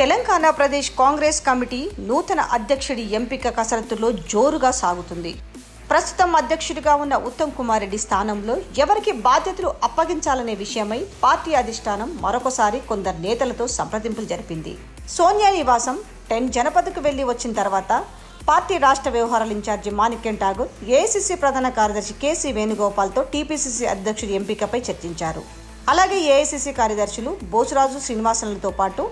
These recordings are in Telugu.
తెలంగాణ ప్రదేశ్ కాంగ్రెస్ కమిటీ నూతన అధ్యక్షుడి ఎంపిక కసరత్తులో జోరుగా సాగుతుంది. ప్రస్తుతం అధ్యక్షుడిగా ఉన్న ఉత్తమ్ కుమార్ రెడ్డి స్థానంలో ఎవరికి బాధ్యతలు అప్పగించాలనే విషయమై పార్టీ అధిష్టానం మరొకసారి కొందరు నేతలతో సంప్రదింపులు జరిపింది. సోనియా నివాసం 10 జనపదకు వెళ్లి వచ్చిన తర్వాత పార్టీ రాష్ట్ర వ్యవహారాల ఇన్ఛార్జి మాణిక్యం ఠాగూర్, ఏఐసిసి ప్రధాన కార్యదర్శి కేసీ వేణుగోపాల్తో టీపీసీసీ అధ్యక్షుడి ఎంపికపై చర్చించారు. అలాగే ఏఐసిసి కార్యదర్శులు బోసురాజు శ్రీనివాసన్లతో పాటు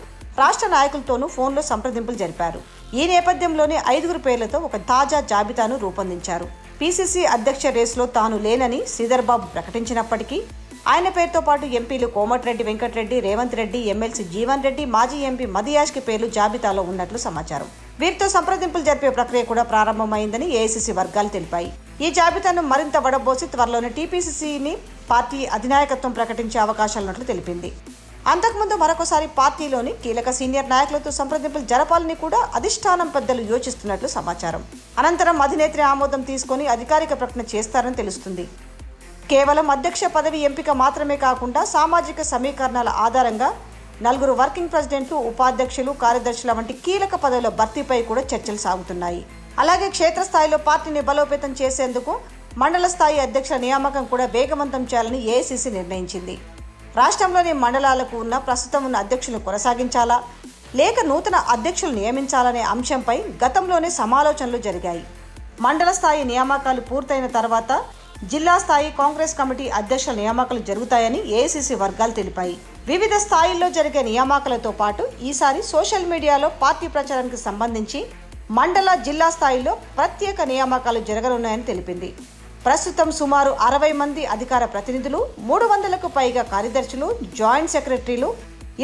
రాష్ట్ర నాయకులతోనూ ఫోన్లో సంప్రదింపులు జరిపారు. ఈ నేపథ్యంలోనే 5 పేర్లతో ఒక తాజా జాబితాను రూపొందించారు. పీసీసీ అధ్యక్ష రేసులో తాను లేనని శ్రీధర్ బాబు ప్రకటించినప్పటికీ ఆయన పేరుతో పాటు ఎంపీలు కోమటిరెడ్డి వెంకటరెడ్డి, రేవంత్ రెడ్డి, ఎమ్మెల్సీ జీవన్ రెడ్డి, మాజీ ఎంపీ మదియాష్కి పేర్లు జాబితాలో ఉన్నట్లు సమాచారం. వీరితో సంప్రదింపులు జరిపే ప్రక్రియ కూడా ప్రారంభమైందని ఏఐసిసి వర్గాలు తెలిపాయి. ఈ జాబితాను మరింత వడబోసి త్వరలోనే టీపీసీసీని పార్టీ అధినాయకత్వం ప్రకటించే అవకాశాలున్నట్లు తెలిపింది. అంతకుముందు మరొకసారి పార్టీలోని కీలక సీనియర్ నాయకులతో సంప్రదింపులు జరపాలని కూడా అధిష్టానం పెద్దలు యోచిస్తున్నట్లు సమాచారం. అనంతరం అధినేత్రి ఆమోదం తీసుకుని అధికారిక ప్రకటన చేస్తారని తెలుస్తుంది. కేవలం అధ్యక్ష పదవి ఎంపిక మాత్రమే కాకుండా సామాజిక సమీకరణాల ఆధారంగా 9 వర్కింగ్ ప్రెసిడెంట్లు, ఉపాధ్యక్షులు, కార్యదర్శుల వంటి కీలక పదవుల భర్తీపై కూడా చర్చలు సాగుతున్నాయి. అలాగే క్షేత్రస్థాయిలో పార్టీని బలోపేతం చేసేందుకు మండల స్థాయి అధ్యక్షుల నియామకం కూడా వేగవంతం చేయాలని ఏఐసిసి నిర్ణయించింది. రాష్ట్రంలోని మండలాలకు ఉన్న ప్రస్తుతం ఉన్న అధ్యక్షులను కొనసాగించాలా లేక నూతన అధ్యక్షులు నియమించాలనే అంశంపై గతంలోనే సమాలోచనలు జరిగాయి. మండల స్థాయి నియామకాలు పూర్తయిన తర్వాత జిల్లా స్థాయి కాంగ్రెస్ కమిటీ అధ్యక్షుల నియామకాలు జరుగుతాయని ఏఐసిసి వర్గాలు తెలిపాయి. వివిధ స్థాయిల్లో జరిగే నియామకాలతో పాటు ఈసారి సోషల్ మీడియాలో పార్టీ ప్రచారానికి సంబంధించి మండల, జిల్లా స్థాయిలో ప్రత్యేక నియామకాలు జరగనున్నాయని తెలిపింది. ప్రస్తుతం సుమారు 60 మంది అధికార ప్రతినిధులు, 300కు పైగా కార్యదర్శులు, జాయింట్ సెక్రటరీలు,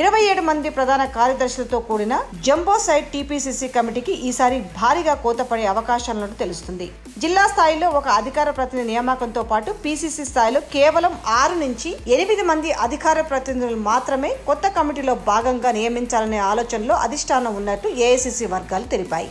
27 మంది ప్రధాన కార్యదర్శులతో కూడిన జంబో సైడ్ టీపీసీసీ కమిటీకి ఈసారి భారీగా కోత పడే అవకాశాలను తెలుస్తుంది. జిల్లా స్థాయిలో ఒక అధికార ప్రతినిధి నియామకంతో పాటు పీసీసీ స్థాయిలో కేవలం 6 నుంచి 8 మంది అధికార ప్రతినిధులు మాత్రమే కొత్త కమిటీలో భాగంగా నియమించాలనే ఆలోచనలో అధిష్టానం ఉన్నట్టు ఏఐసిసి వర్గాలు తెలిపాయి.